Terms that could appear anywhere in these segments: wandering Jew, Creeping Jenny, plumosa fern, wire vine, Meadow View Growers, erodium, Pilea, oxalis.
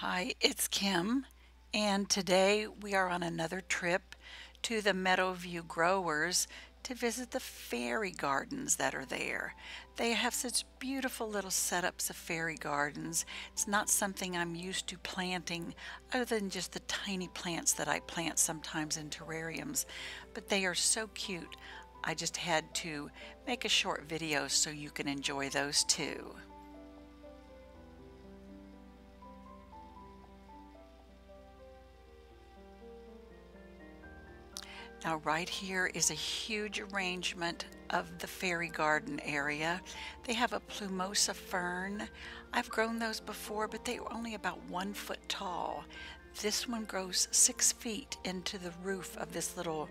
Hi, it's Kim, and today we are on another trip to the Meadow View Growers to visit the fairy gardens that are there. They have such beautiful little setups of fairy gardens. It's not something I'm used to planting other than just the tiny plants that I plant sometimes in terrariums, but they are so cute. I just had to make a short video so you can enjoy those too. Now right here is a huge arrangement of the fairy garden area. They have a plumosa fern. I've grown those before, but they were only about 1 foot tall. This one grows 6 feet into the roof of this little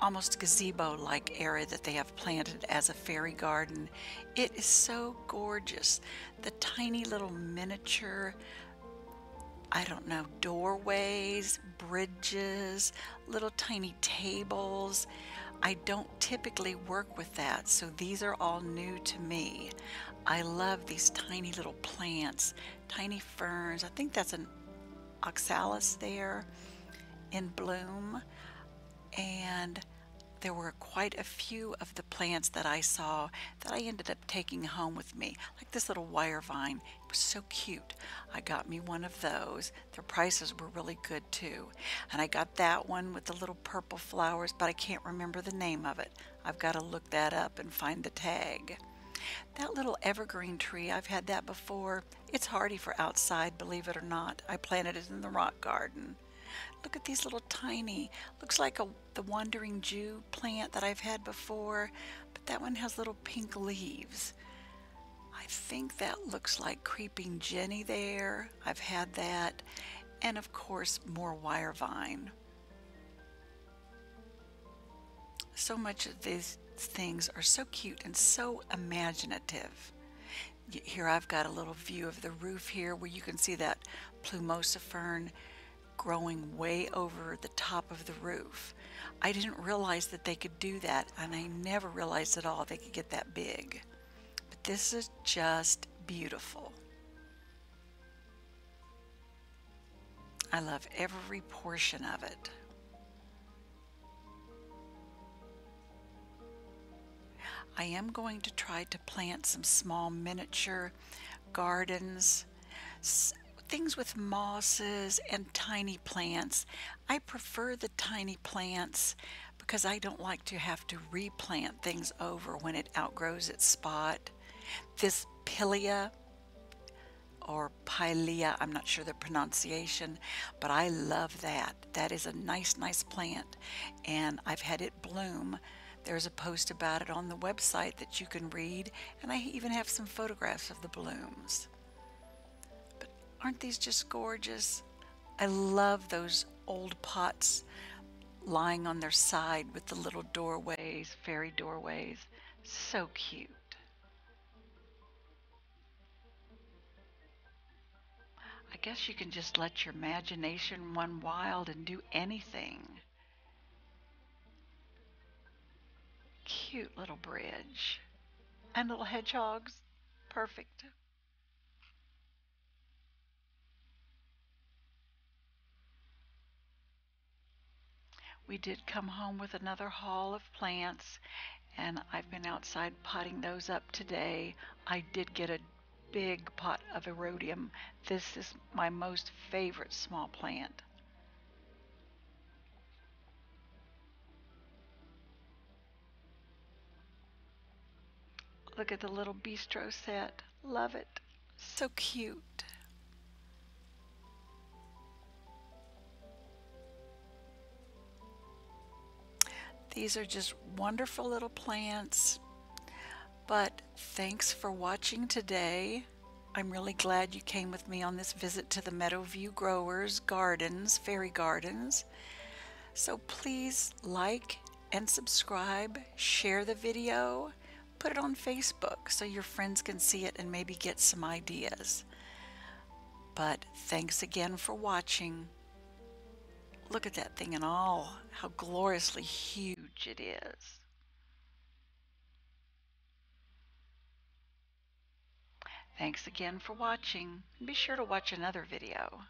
almost gazebo-like area that they have planted as a fairy garden. It is so gorgeous. The tiny little miniature, I don't know, doorways, bridges, little tiny tables. I don't typically work with that, so these are all new to me. I love these tiny little plants, tiny ferns. I think that's an oxalis there in bloom. And there were quite a few of the plants that I saw that I ended up taking home with me, like this little wire vine. It was so cute. I got me one of those. Their prices were really good too. And I got that one with the little purple flowers, but I can't remember the name of it. I've got to look that up and find the tag. That little evergreen tree, I've had that before. It's hardy for outside, believe it or not. I planted it in the rock garden. Look at these little tiny, looks like the wandering Jew plant that I've had before, but that one has little pink leaves. I think that looks like Creeping Jenny there. I've had that. And of course, more wire vine. So much of these things are so cute and so imaginative. Here I've got a little view of the roof here where you can see that plumosa fern growing way over the top of the roof. I didn't realize that they could do that, and I never realized at all they could get that big. But this is just beautiful. I love every portion of it. I am going to try to plant some small miniature gardens, things with mosses and tiny plants. I prefer the tiny plants because I don't like to have to replant things over when it outgrows its spot. This Pilea or Pilea, I'm not sure the pronunciation, but I love that. That is a nice plant, and I've had it bloom. There's a post about it on the website that you can read, and I even have some photographs of the blooms. Aren't these just gorgeous? I love those old pots lying on their side with the little doorways, fairy doorways. So cute. I guess you can just let your imagination run wild and do anything. Cute little bridge. And little hedgehogs. Perfect. We did come home with another haul of plants, and I've been outside potting those up today. I did get a big pot of erodium. This is my most favorite small plant. Look at the little bistro set. Love it. So cute. These are just wonderful little plants, but thanks for watching today. I'm really glad you came with me on this visit to the Meadow View Growers Gardens, Fairy Gardens. So please like and subscribe, share the video, put it on Facebook so your friends can see it and maybe get some ideas. But thanks again for watching. Look at that thing and all, how gloriously huge it is. Thanks again for watching. Be sure to watch another video.